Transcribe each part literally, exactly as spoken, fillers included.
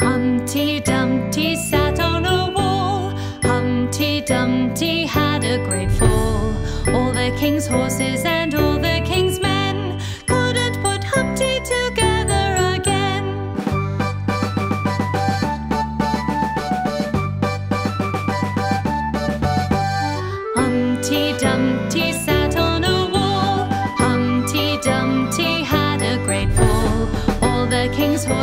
Humpty Dumpty sat on a wall. Humpty Dumpty had a great fall. All the king's horses and all the king's men couldn't put Humpty together again. Humpty Dumpty sat on a wall. Humpty Dumpty had a great fall. All the king's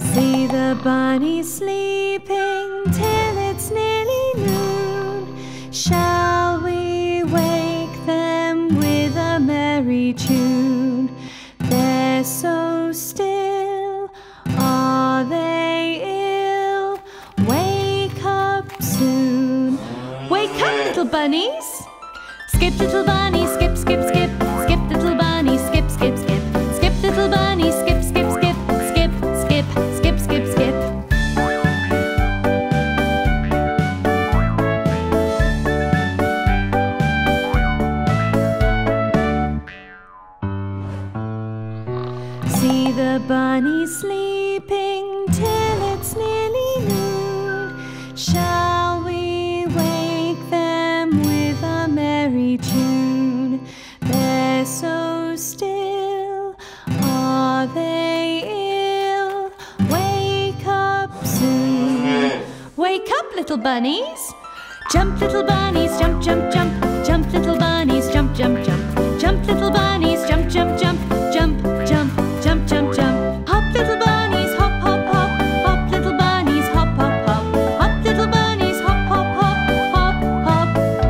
See the bunny sleeping till it's nearly noon. Shall we wake them with a merry tune? They're so still, are they? Little bunnies, skip, little bunny, skip, skip, skip, skip, little bunny, skip, skip, skip, skip, little bunny, skip, skip, skip, skip, skip, skip, skip, skip. See the bunny sleeping till it's nearly noon. Shall tune. They're so still, are they ill? Wake up soon. Wake up, little bunnies. Jump, little bunnies, jump, jump, jump. Jump, little bunnies, jump, jump, jump. Jump, little bunnies, jump, jump, jump. Jump, jump, jump, jump, jump. Hop, little bunnies, hop, hop, hop. Hop, little bunnies, hop, hop, hop. Hop, little bunnies, hop, hop, hop. Hop, hop, hop.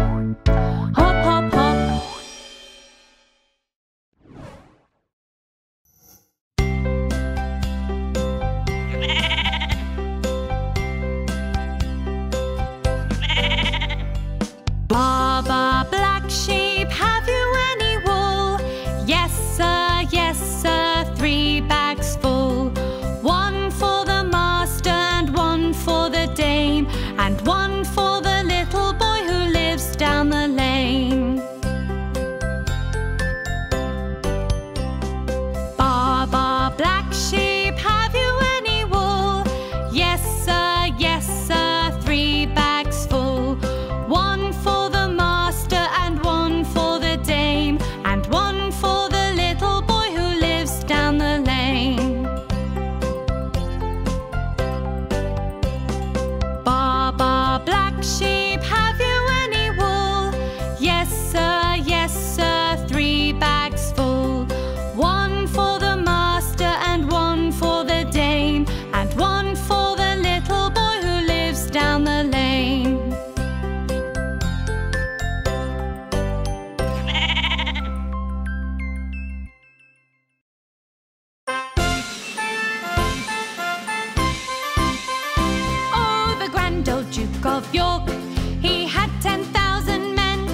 He had ten thousand men.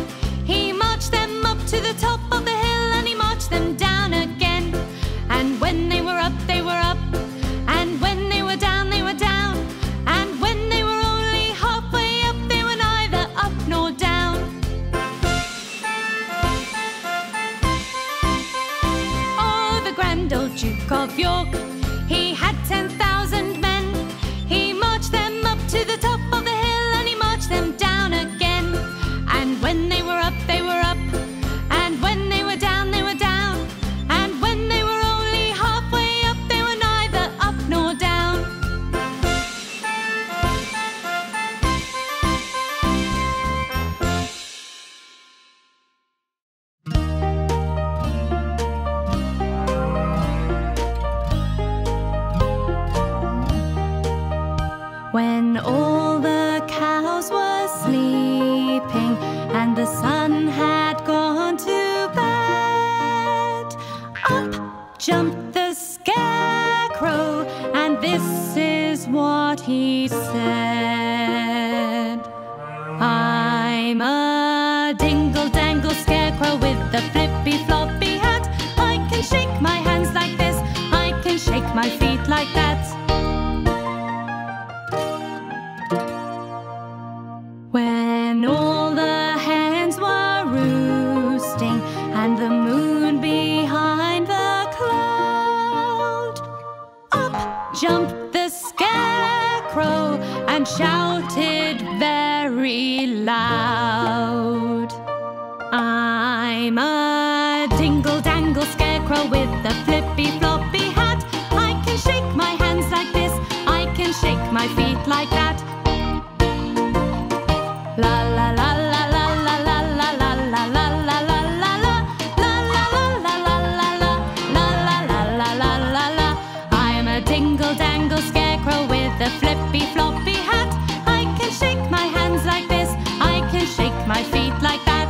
He marched them up to the top of the When all the cows were sleeping and the sun had gone to bed, up jumped the scarecrow, and this is what he said. I'm a dingle-dangle scarecrow with a flippy-floppy hat. I can shake my hands like this, I can shake my feet like that. When all the hens were roosting and the moon behind the cloud, up jumped the scarecrow and shouted very loud. I'm a dingle-dangle scarecrow with a flippy-floppy hat. I can shake my hands like this, I can shake my feet like that. La la la la la la la la la la la la la la la la la la la la la la la la. I'm a dingle-dangle scarecrow with a flippy-floppy hat. I can shake my hands like this, I can shake my feet like that.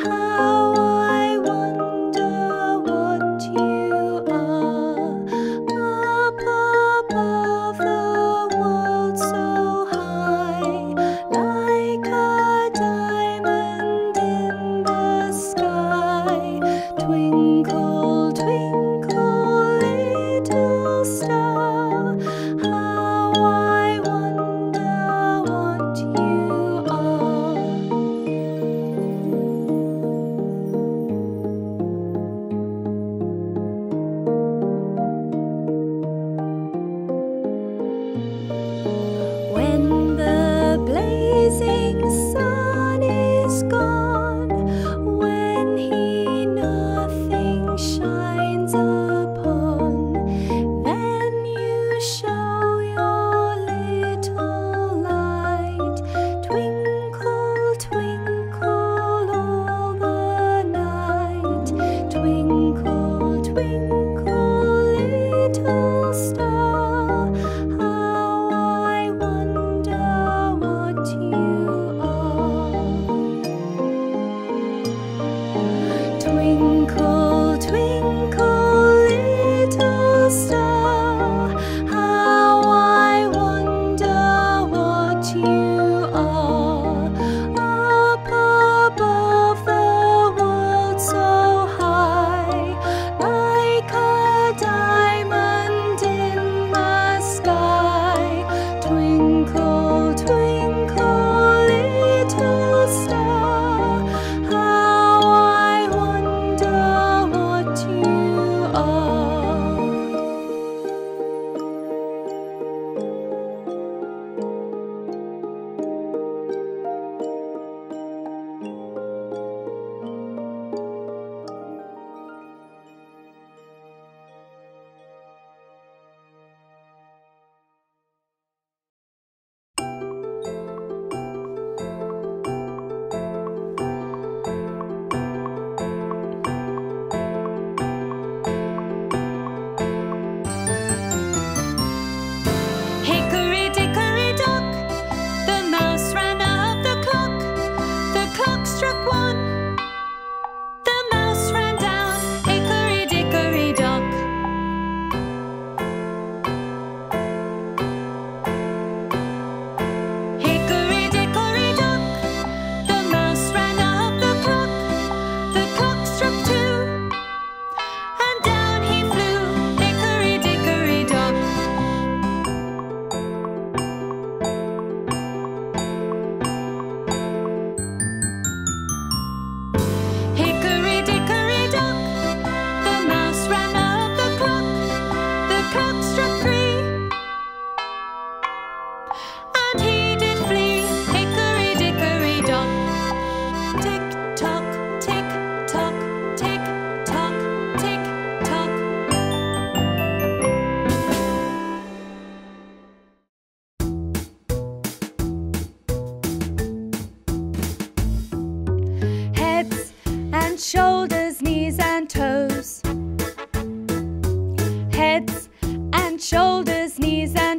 How I wonder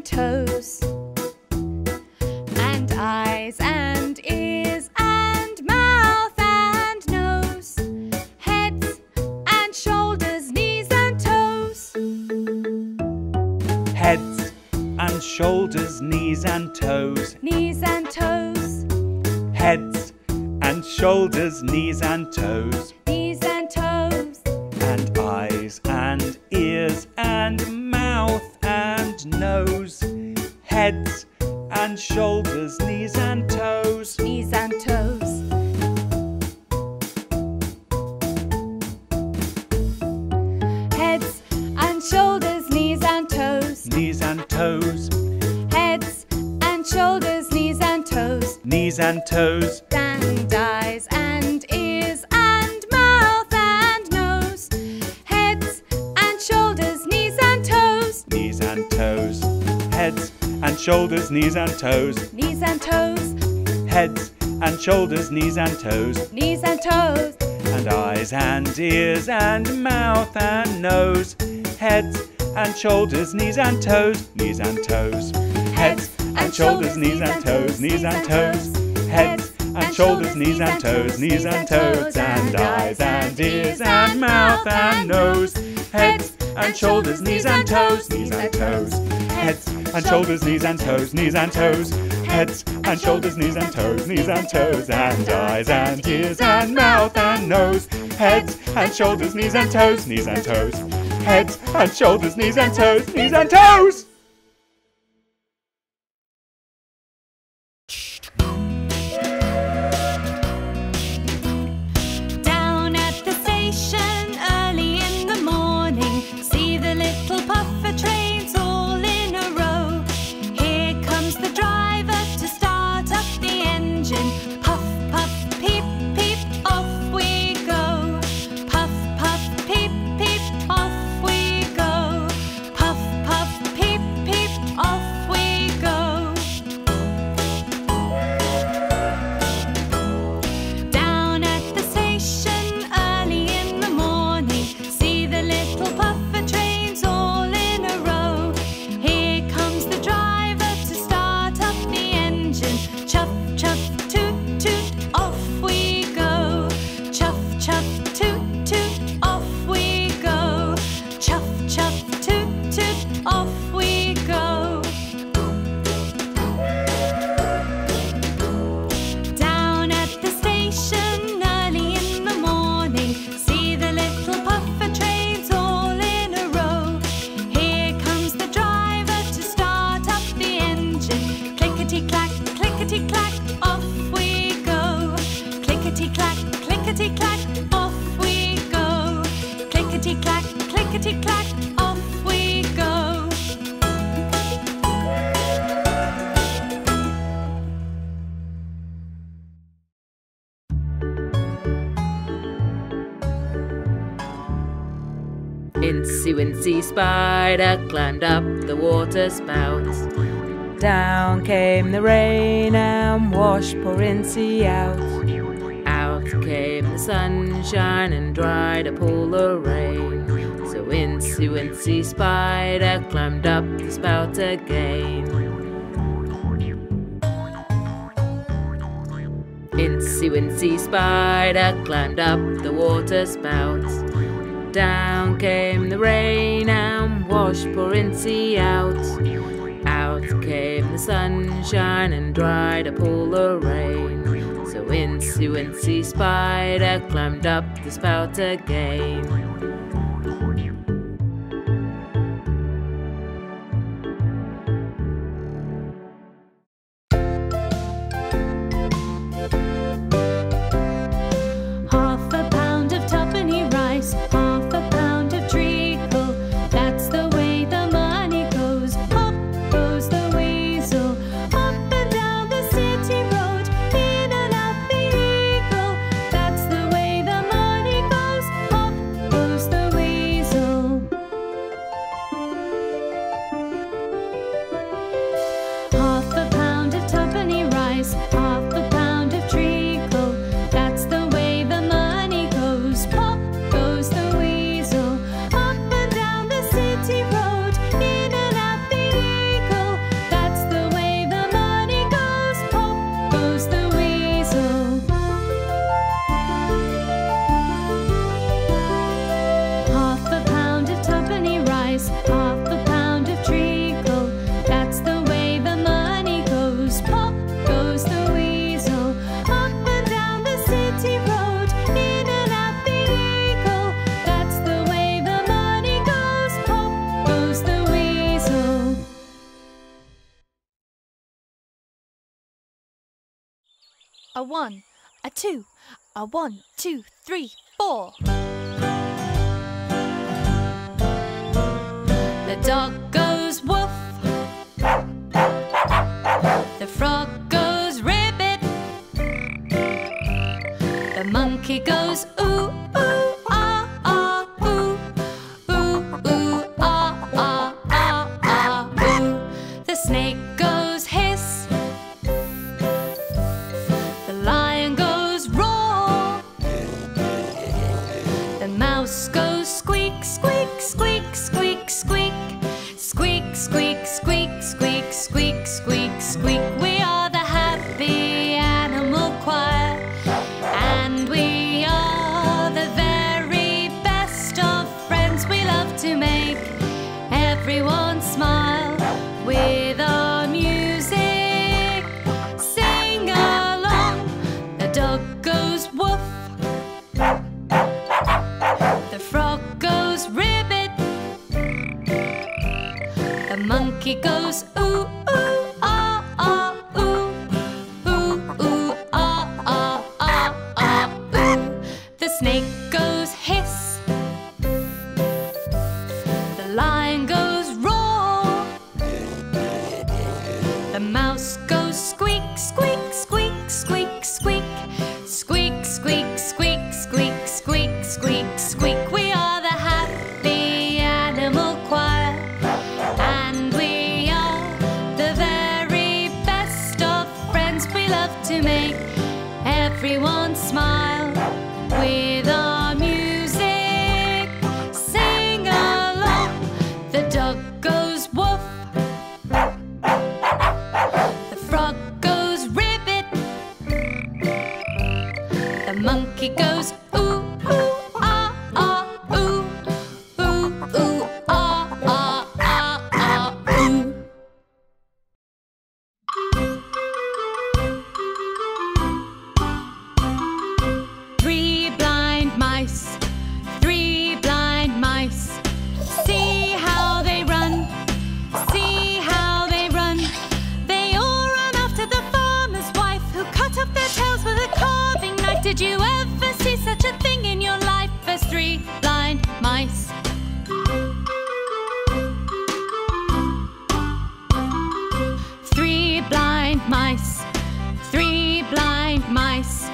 and toes and eyes and ears and mouth and nose, heads and shoulders, knees and toes. Heads and shoulders, knees and toes, knees and toes. Heads and shoulders, knees and toes, knees and toes. And eyes and ears and mouth and nose, heads and shoulders, knees and toes, knees and toes. Heads and shoulders, knees and toes, knees and toes. Heads and shoulders, knees and toes, knees and toes. And eyes and ears and mouth and nose, heads and shoulders, knees and toes, knees and toes. Heads and shoulders, knees and toes, knees and toes. Heads and shoulders, knees and toes, knees and toes. And eyes and ears and mouth and nose, heads and shoulders, knees and toes, knees and toes. Heads and shoulders, knees and toes, knees and toes. Heads and shoulders, knees and toes, knees and toes. And eyes and ears and mouth and nose, heads and shoulders, knees and toes, knees and toes. Heads and shoulders, knees and toes, knees and toes. Heads and shoulders, knees and toes, knees and toes. And eyes and ears and mouth and nose, heads and shoulders, knees and toes, knees and toes. Heads and shoulders, knees and toes, knees and toes. Down at the station early in the morning, see the little puffer trains all in a row. Here comes the driver to start up the engine. Puff, puff, peep, peep, off we go. Puff, puff, peep, peep, off we go. Puff, puff, peep, peep, off we go. Down at the station early in the morning, see the little puffer trains all in a row. Here comes the driver to start up the engine. Chuff, chuff, toot, toot, off we go. Chuff, chuff, toot, toot, off we go. Chuff, chuff, toot, toot, off we go. Down at the station early in the morning, see the little puffer trains all in a row. Here comes the driver to start up the engine. Clickety clack, clickety clack, off we go. Clickety clack, clickety clack, off we go. Clickety clack, clickety clack, off we go. Incy Wincy Spider climbed up the water spout. Down came the rain and washed poor Incy out. Out came the sunshine and dried up all the rain. So Incy Wincy Spider climbed up the spout again. Incy Wincy Spider climbed up the water spout. Down came the rain and washed poor Incy out. Out came the sunshine and dried up all the rain. So Incy Wincy Spider climbed up the spout again. Half a pound of tuppenny rice, half a pound of treacle. That's the way the money goes. Up goes the weasel, up and down the city road, in and out the eagle. That's the way the money goes. Up goes the weasel. a one, a two, a one, two, three, four. The dog goes woof. The frog goes ribbit. The monkey goes ooh, ooh, ah, ah, ooh. Ooh, ooh, ah, ah, ah, ah, ooh. The snake goes hiss. The lion goes roar. The mouse goes squeak, squeak, squeak, squeak, squeak. Squeak, squeak, squeak, squeak, squeak, squeak, squeak. We are the happy animal choir, and we are the very best of friends. We love to make everyone smile with our music. Sing along. The dog goes woof. The frog goes ribbit. The monkey goes ooh, ooh, ah, ah, ooh. Ooh, ooh, ah, ah, ah, ah, ooh. The snake goes hiss. The lion goes roar. The mouse goes squeak, squeak, squeak, squeak, squeak. Squeak, squeak, squeak, squeak, squeak, squeak, squeak. We are the happy animal choir, and we are the very best of friends. We love to make everyone smile with our music. Sing along. The dog goes woof. The frog goes ribbit. The monkey goes ooh, ooh, ah, ah, ooh. Ooh, ooh, ah, ah, ah, ah, ooh. Three blind mice, three blind mice. See how they run, see how they run. They all ran after the farmer's wife, who cut off their tails with a carving knife. Did you ever see such a thing in your life as three blind mice? Three blind mice, three blind mice.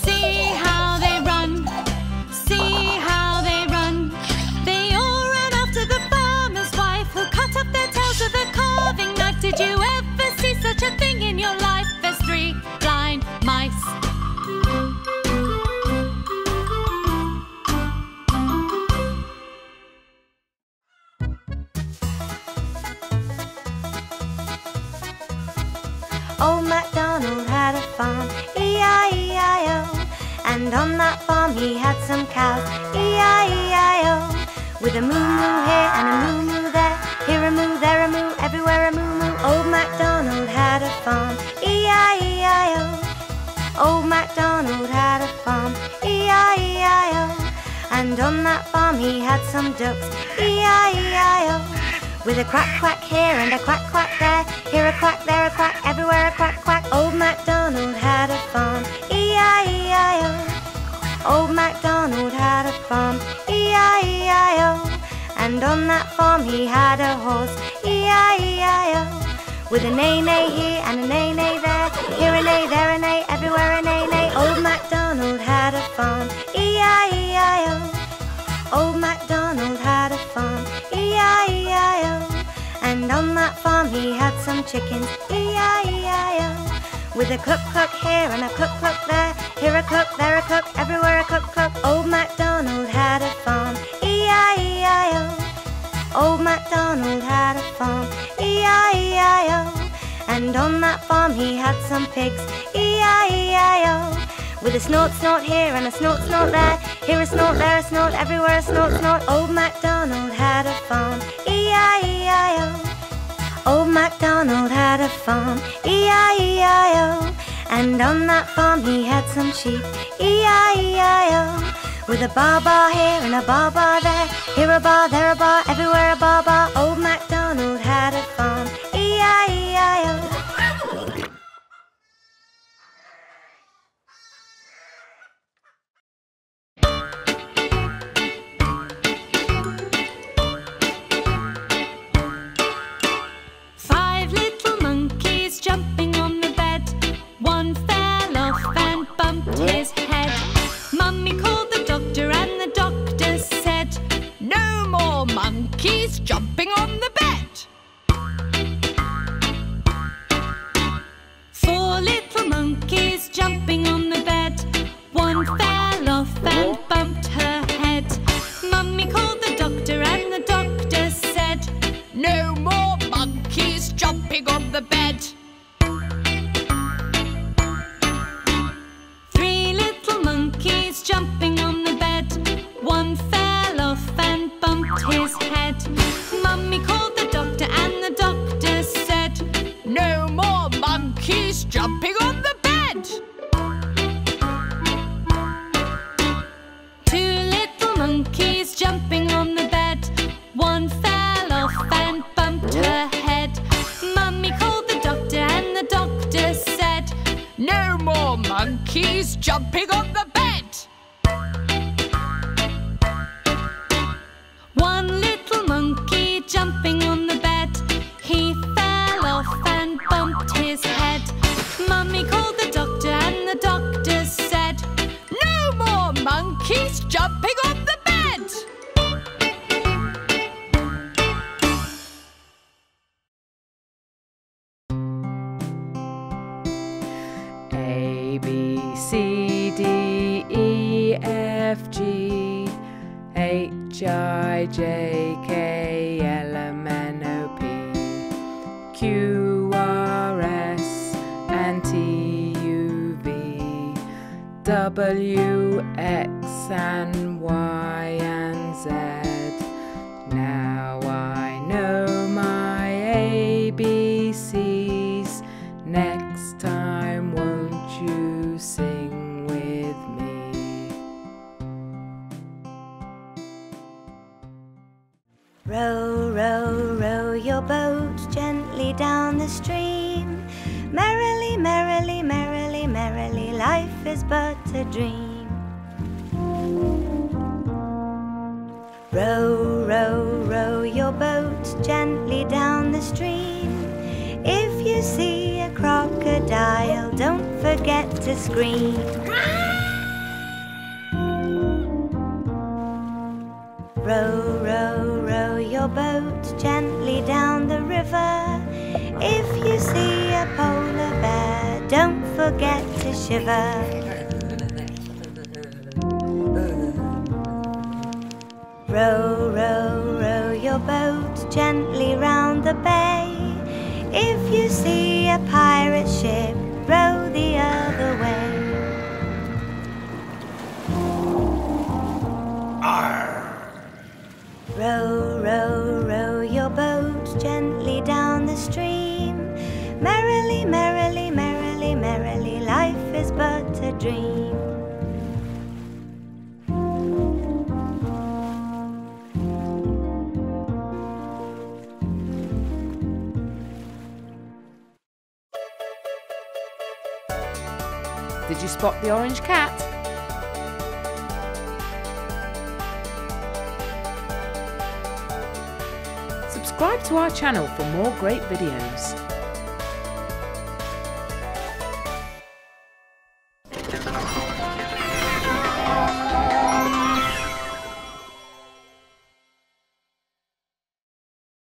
See how they run, see how they run. They all ran after the farmer's wife, who cut up their tails with a carving knife. Did you ever see such a thing in your life as three blind mice? Old MacDonald had a farm, E I E I O. And on that farm he had some cows, E I E I O. With a moo-moo here and a moo-moo there, here a moo, there a moo, everywhere a moo-moo. Old MacDonald had a farm, E I E I O. Old MacDonald had a farm, E I E I O. And on that farm he had some ducks, E I E I O. With a quack quack here and a quack quack there, here a quack, there a quack, everywhere a quack quack. Old MacDonald had a farm, E I E I O. Old MacDonald had a farm, E I E I O. And on that farm he had a horse, E I E I O. With a neigh neigh here and a neigh neigh there, here a neigh, there a neigh, everywhere a neigh neigh. Old MacDonald had a farm, E I E I O. Old MacDonald had a farm, E I E I O. And on that farm he had some chickens, E I E I O. With a cluck cluck here and a cluck cluck there, here a cluck, there a cluck, everywhere a cluck cluck. Old MacDonald had a farm, E I E I O. Old MacDonald had a farm, E I E I O. And on that farm he had some pigs, E I E I O. With a snort snort here and a snort snort there, here a snort, there a snort, everywhere a snort snort. Old MacDonald had a farm, E I E I O. Old MacDonald had a farm, E I E I O. And on that farm he had some sheep, E I E I O. With a bar bar here and a bar bar there, here a bar, there a bar, everywhere a bar bar. Old MacDonald had a farm, E I E I O. monkeys jumping on the bed. One little monkey jumping on the bed, he fell off and bumped his head. Mummy called the doctor and the doctor said, no more monkeys jumping on the bed. C, D, E, F, G, H, I, J, K, L, M, N, O, P, Q, R, S, and T, U, V, W, X, and Y, and Z. Now I know my A B Cs. Next time, won't you sing? Row, row, row your boat gently down the stream. Merrily, merrily, merrily, merrily, life is but a dream. Row, row, row your boat gently down the stream. If you see a crocodile, don't forget to scream. Row, row, row your boat gently down the river. If you see a polar bear, don't forget to shiver. Row, row, row your boat gently round the bay. If you see a pirate ship, row the other way. Arr! Row, row, row your boat gently down the stream. Merrily, merrily, merrily, merrily, life is but a dream. Did you spot the orange cat? Subscribe to our channel for more great videos.